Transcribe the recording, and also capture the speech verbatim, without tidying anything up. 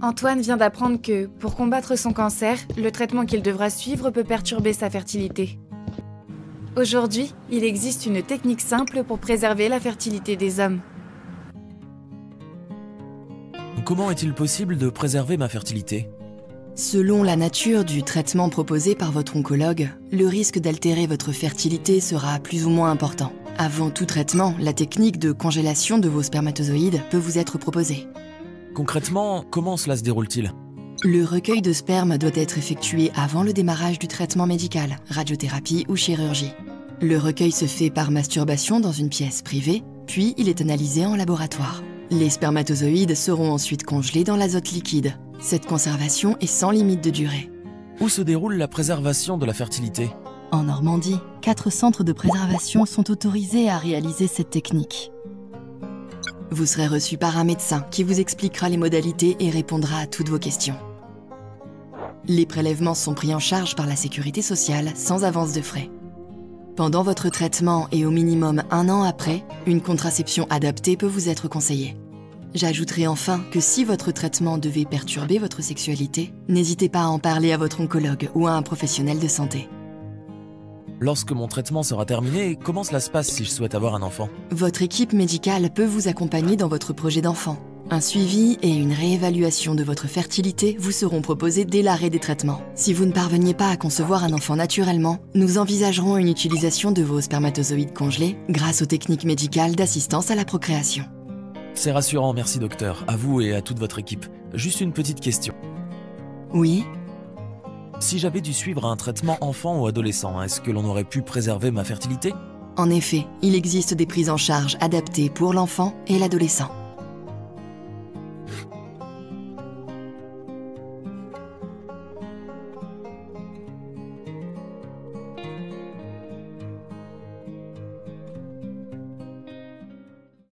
Antoine vient d'apprendre que, pour combattre son cancer, le traitement qu'il devra suivre peut perturber sa fertilité. Aujourd'hui, il existe une technique simple pour préserver la fertilité des hommes. Comment est-il possible de préserver ma fertilité ? Selon la nature du traitement proposé par votre oncologue, le risque d'altérer votre fertilité sera plus ou moins important. Avant tout traitement, la technique de congélation de vos spermatozoïdes peut vous être proposée. Concrètement, comment cela se déroule-t-il ? Le recueil de sperme doit être effectué avant le démarrage du traitement médical, radiothérapie ou chirurgie. Le recueil se fait par masturbation dans une pièce privée, puis il est analysé en laboratoire. Les spermatozoïdes seront ensuite congelés dans l'azote liquide. Cette conservation est sans limite de durée. Où se déroule la préservation de la fertilité ? En Normandie, quatre centres de préservation sont autorisés à réaliser cette technique. Vous serez reçu par un médecin qui vous expliquera les modalités et répondra à toutes vos questions. Les prélèvements sont pris en charge par la Sécurité sociale sans avance de frais. Pendant votre traitement et au minimum un an après, une contraception adaptée peut vous être conseillée. J'ajouterai enfin que si votre traitement devait perturber votre sexualité, n'hésitez pas à en parler à votre oncologue ou à un professionnel de santé. Lorsque mon traitement sera terminé, comment cela se passe si je souhaite avoir un enfant ? Votre équipe médicale peut vous accompagner dans votre projet d'enfant. Un suivi et une réévaluation de votre fertilité vous seront proposés dès l'arrêt des traitements. Si vous ne parveniez pas à concevoir un enfant naturellement, nous envisagerons une utilisation de vos spermatozoïdes congelés grâce aux techniques médicales d'assistance à la procréation. C'est rassurant, merci docteur, à vous et à toute votre équipe. Juste une petite question. Oui ? Si j'avais dû suivre un traitement enfant ou adolescent, est-ce que l'on aurait pu préserver ma fertilité ? En effet, il existe des prises en charge adaptées pour l'enfant et l'adolescent.